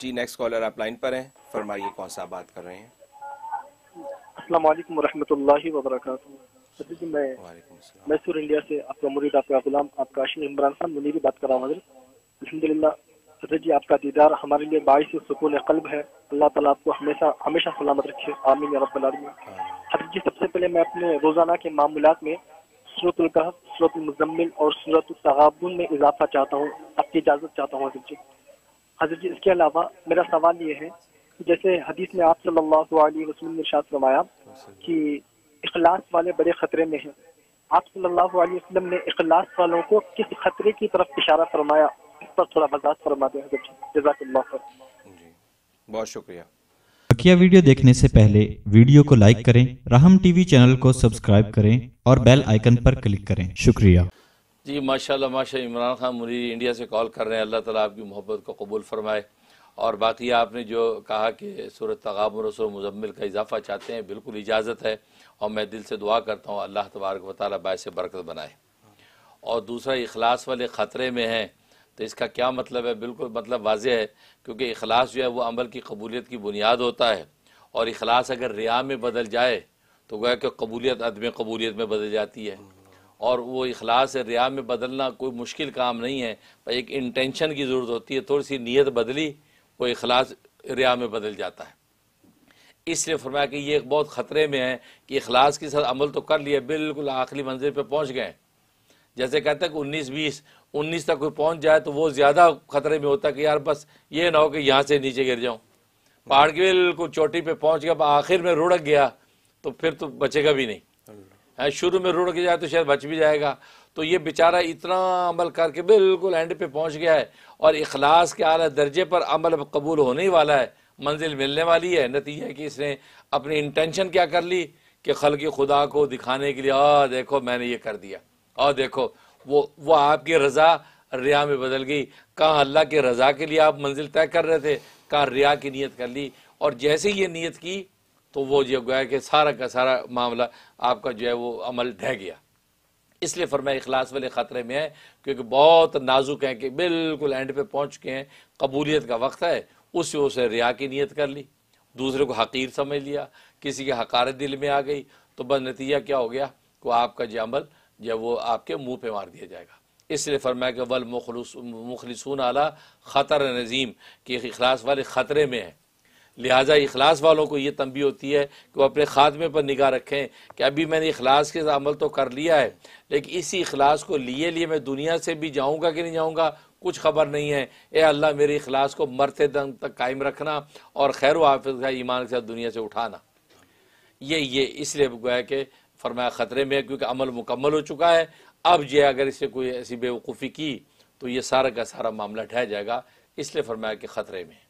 जी next caller आप line पर हैं, फरमाइए कौन सा बात कर रहे हैं। अस्सलाम वालेकुम वरहमतुल्लाहि वबरकातुहू। जी मैं सुर इंडिया से आपका मुरीद आपका गुलाम आपका आशिक इमरान खान मुनीरी बात कर रहा हूँ। अल्हम्दुलिल्लाह सदर जी आपका दीदार हमारे लिए बाइस सुकून कल्ब है। अल्लाह ताला आपको हमेशा हमेशा सलामत रखे, आमीन या रब्बल आलमीन। सदर जी सबसे पहले मैं अपने रोजाना के मामूलात में सूरह कहफ़, सूरह मुज़म्मिल और सूरह तगाबुन में इजाफा चाहता हूँ, आपकी इजाज़त चाहता हूँ हजरत जी। हजरत जी इसके अलावा मेरा सवाल ये है कि जैसे हदीस में आप सल्लल्लाहु अलैहि वसल्लम ने इरशाद फरमाया कि इखलास वाले बड़े खतरे में हैं, आप सल्लल्लाहु अलैहि वसल्लम ने इखलास वालों को किस खतरे की तरफ इशारा फरमाया, इस पर थोड़ा वजाहत फरमा दें हजरत जी, जज़ाकल्लाह जी बहुत शुक्रिया। बकिया वीडियो देखने से पहले वीडियो को लाइक करें, राहम टीवी चैनल को सब्सक्राइब करें और बेल आइकन पर क्लिक करें, शुक्रिया जी। माशाल्लाह माशाल्लाह इमरान खान मुरीद इंडिया से कॉल कर रहे हैं, अल्लाह ताला आपकी मोहब्बत को कबूल फरमाए। और बाकी आपने जो कहा कि सूरह तगाबुन और सूरह मुज़म्मिल का इजाफ़ा चाहते हैं, बिल्कुल इजाज़त है और मैं दिल से दुआ करता हूँ अल्लाह तबारक व तआला बायस बरकत बनाए। और दूसरा इखलास वाले ख़तरे में हैं तो इसका क्या मतलब है, बिल्कुल मतलब वाजह है क्योंकि इखलास जो है वो अमल की कबूलियत की बुनियाद होता है और इखलास अगर रिया में बदल जाए तो गोया कि कबूलियत अदम कबूलियत में बदल जाती है। और वो इखलास रिया में बदलना कोई मुश्किल काम नहीं है, पर एक इंटेंशन की ज़रूरत होती है, थोड़ी सी नीयत बदली वो इखलास रिया में बदल जाता है। इसलिए फरमाया कि ये बहुत ख़तरे में है कि इखलास के साथ अमल तो कर लिया, बिल्कुल आखिरी मंजिल पर पहुँच गए, जैसे कहते हैं कि 19-20 तक कोई पहुँच जाए तो वो ज़्यादा ख़तरे में होता है कि यार बस ये ना हो कि यहाँ से नीचे गिर जाऊँ, पहाड़ के बिल्कुल चोटी पर पहुँच गया, आखिर में रुढ़क गया तो फिर तो बचेगा भी नहीं, शुरू में रुड़ के जाए तो शायद बच भी जाएगा। तो ये बेचारा इतना अमल करके बिल्कुल एंड पे पहुंच गया है और इखलास के आला दर्जे पर अमल कबूल होने ही वाला है, मंजिल मिलने वाली है। नतीजा कि इसने अपनी इंटेंशन क्या कर ली कि खल्क़ खुदा को दिखाने के लिए और देखो मैंने ये कर दिया, और देखो वो आपकी रज़ा रिया में बदल गई। कहाँ अल्लाह की रज़ा के लिए आप मंजिल तय कर रहे थे, कहाँ रिया की नीयत कर ली, और जैसे ही ये नीयत की तो वो जो गया कि सारा का सारा मामला आपका जो है वो अमल ढह गया। इसलिए फरमाया इखलास वाले ख़तरे में है क्योंकि बहुत नाजुक हैं कि बिल्कुल एंड पे पहुंच के हैं, कबूलियत का वक्त है, उससे रिया की नीयत कर ली, दूसरे को हकीर समझ लिया, किसी के हकारत दिल में आ गई, तो बस नतीजा क्या हो गया कि आपका जो अमल जो वो आपके मुँह पर मार दिया जाएगा। इसलिए फरमाया कि वल मुखलिसून आला ख़तर नज़ीम कि इखलास वाले ख़तरे में है। लिहाजा इखलास वालों को ये तंबी होती है कि वो अपने खात्मे पर निगाह रखें कि अभी मैंने इखलास के अमल तो कर लिया है, लेकिन इसी इखलास को लिए मैं दुनिया से भी जाऊँगा कि नहीं जाऊँगा कुछ खबर नहीं है। ए अल्लाह मेरे इखलास को मरते दम तक कायम रखना और खैर हाफिज़ का ईमान के साथ दुनिया से उठाना, ये इसलिए गोया कि फरमाया ख़तरे में है क्योंकि अमल मुकम्मल हो चुका है। अब ये अगर इससे कोई ऐसी बेवकूफ़ी की तो ये सारा का सारा मामला ठह जाएगा, इसलिए फरमाया कि ख़तरे में।